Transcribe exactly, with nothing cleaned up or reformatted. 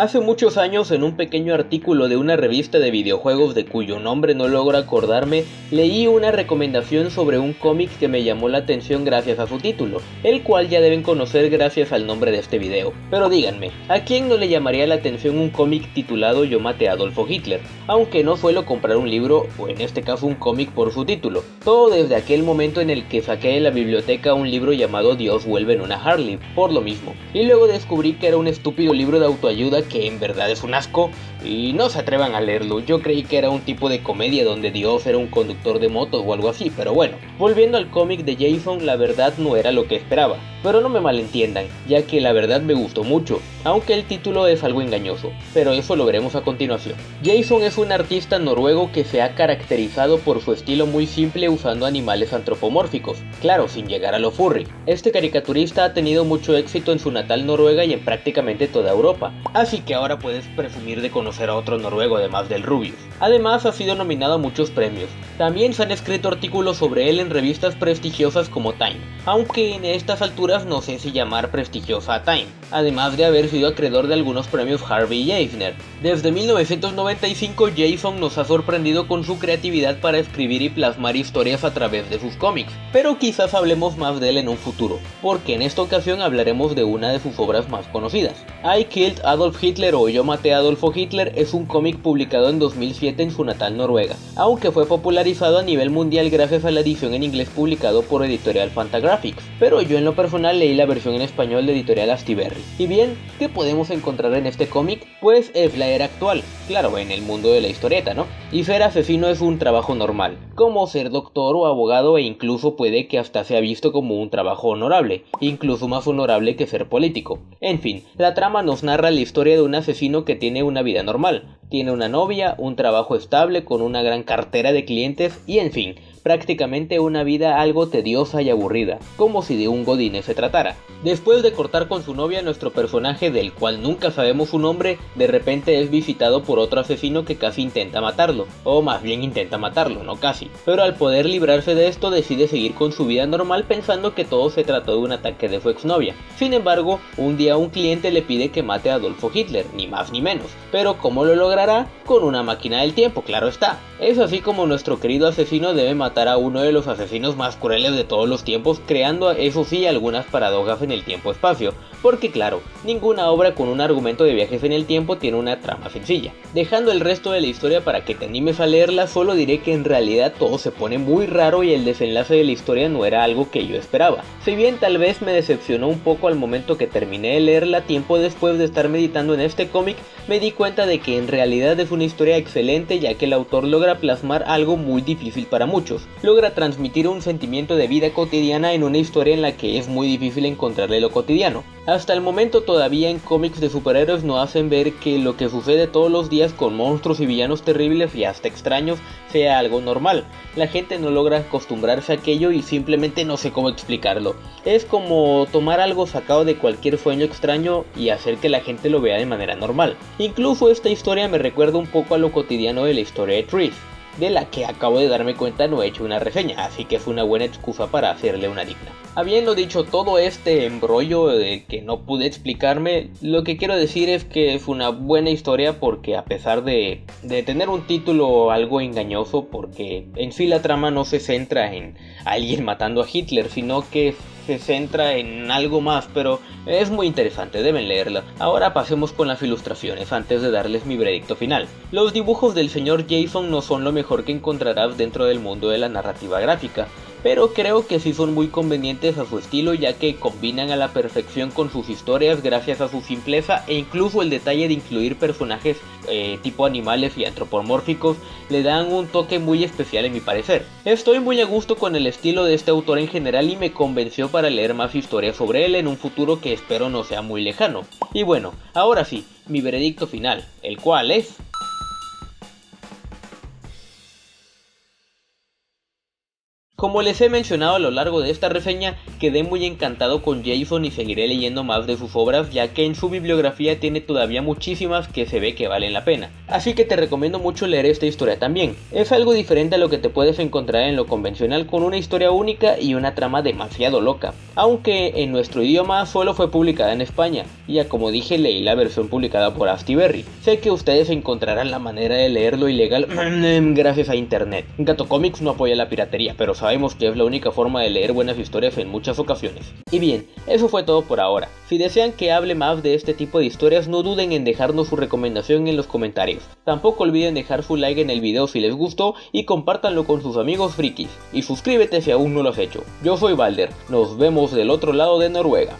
Hace muchos años, en un pequeño artículo de una revista de videojuegos de cuyo nombre no logro acordarme, leí una recomendación sobre un cómic que me llamó la atención gracias a su título, el cual ya deben conocer gracias al nombre de este video. Pero díganme, ¿a quién no le llamaría la atención un cómic titulado Yo Maté a Adolf Hitler? Aunque no suelo comprar un libro, o en este caso un cómic, por su título. Todo desde aquel momento en el que saqué de la biblioteca un libro llamado Dios vuelve en una Harley, por lo mismo. Y luego descubrí que era un estúpido libro de autoayuda que en verdad es un asco y no se atrevan a leerlo. Yo creí que era un tipo de comedia donde Dios era un conductor de motos o algo así, pero bueno. Volviendo al cómic de Jason, la verdad no era lo que esperaba, pero no me malentiendan, ya que la verdad me gustó mucho, aunque el título es algo engañoso, pero eso lo veremos a continuación. Jason es un artista noruego que se ha caracterizado por su estilo muy simple usando animales antropomórficos, claro, sin llegar a lo furry. Este caricaturista ha tenido mucho éxito en su natal Noruega y en prácticamente toda Europa, así que ahora puedes presumir de conocer a otro noruego además del Rubius. Además ha sido nominado a muchos premios, también se han escrito artículos sobre él en revistas prestigiosas como Time, aunque en estas alturas no sé si llamar prestigiosa a Time, además de haber sido acreedor de algunos premios Harvey y Eisner. Desde mil novecientos noventa y cinco, Jason nos ha sorprendido con su creatividad para escribir y plasmar historias a través de sus cómics, pero quizás hablemos más de él en un futuro, porque en esta ocasión hablaremos de una de sus obras más conocidas. I Killed Adolf Hitler o Yo Maté a Adolf Hitler es un cómic publicado en dos mil siete en su natal Noruega, aunque fue popularizado a nivel mundial gracias a la edición en inglés publicado por editorial Fantagraphics, pero yo en lo personal leí la versión en español de editorial Astiberri. Y bien, ¿qué podemos encontrar en este cómic? Pues es la era actual, claro, en el mundo de la historieta, ¿no? Y ser asesino es un trabajo normal, como ser doctor o abogado, e incluso puede que hasta sea visto como un trabajo honorable, incluso más honorable que ser político. En fin, la trama nos narra la historia de un asesino que tiene una vida normal, tiene una novia, un trabajo estable con una gran cartera de clientes y en fin, prácticamente una vida algo tediosa y aburrida, como si de un Godine se tratara. Después de cortar con su novia, nuestro personaje, del cual nunca sabemos su nombre, de repente es visitado por otro asesino que casi intenta matarlo, o más bien intenta matarlo, no casi, pero al poder librarse de esto decide seguir con su vida normal pensando que todo se trató de un ataque de su exnovia. Sin embargo, un día un cliente le pide que mate a Adolfo Hitler, ni más ni menos, pero ¿cómo lo logrará? Con una máquina del tiempo, claro está. Es así como nuestro querido asesino debe matar a uno de los asesinos más crueles de todos los tiempos, creando eso sí algunas paradojas en el tiempo-espacio, porque claro, ninguna obra con un argumento de viajes en el tiempo tiene una trama sencilla. Dejando el resto de la historia para que te animes a leerla, solo diré que en realidad todo se pone muy raro y el desenlace de la historia no era algo que yo esperaba. Si bien tal vez me decepcionó un poco al momento que terminé de leerla, tiempo después de estar meditando en este cómic, me di cuenta de que en realidad es una historia excelente, ya que el autor logra plasmar algo muy difícil para muchos. Logra transmitir un sentimiento de vida cotidiana en una historia en la que es muy difícil encontrarle lo cotidiano. Hasta el momento todavía en cómics de superhéroes nos hacen ver que lo que sucede todos los días con monstruos y villanos terribles y hasta extraños sea algo normal. La gente no logra acostumbrarse a aquello y simplemente no sé cómo explicarlo. Es como tomar algo sacado de cualquier sueño extraño y hacer que la gente lo vea de manera normal. Incluso esta historia me recuerda un poco a lo cotidiano de la historia de Triss, de la que acabo de darme cuenta no he hecho una reseña, así que fue una buena excusa para hacerle una digna. Habiendo dicho todo este embrollo de que no pude explicarme, lo que quiero decir es que es una buena historia porque a pesar de, de tener un título algo engañoso, porque en sí la trama no se centra en alguien matando a Hitler, sino que se centra en algo más, pero es muy interesante, deben leerla. Ahora pasemos con las ilustraciones, antes de darles mi veredicto final. Los dibujos del señor Jason no son lo mejor que encontrarás dentro del mundo de la narrativa gráfica, pero creo que sí son muy convenientes a su estilo, ya que combinan a la perfección con sus historias gracias a su simpleza, e incluso el detalle de incluir personajes eh, tipo animales y antropomórficos le dan un toque muy especial en mi parecer. Estoy muy a gusto con el estilo de este autor en general y me convenció para leer más historias sobre él en un futuro que espero no sea muy lejano. Y bueno, ahora sí, mi veredicto final, el cual es... Como les he mencionado a lo largo de esta reseña, quedé muy encantado con Jason y seguiré leyendo más de sus obras, ya que en su bibliografía tiene todavía muchísimas que se ve que valen la pena. Así que te recomiendo mucho leer esta historia también. Es algo diferente a lo que te puedes encontrar en lo convencional, con una historia única y una trama demasiado loca. Aunque en nuestro idioma solo fue publicada en España, ya como dije leí la versión publicada por Astiberri. Sé que ustedes encontrarán la manera de leerlo ilegal gracias a internet. Gato Comics no apoya la piratería, pero sabemos que es la única forma de leer buenas historias en muchas ocasiones. Y bien, eso fue todo por ahora. Si desean que hable más de este tipo de historias, no duden en dejarnos su recomendación en los comentarios. Tampoco olviden dejar su like en el video si les gustó y compártanlo con sus amigos frikis. Y suscríbete si aún no lo has hecho. Yo soy Valder, nos vemos del otro lado de Noruega.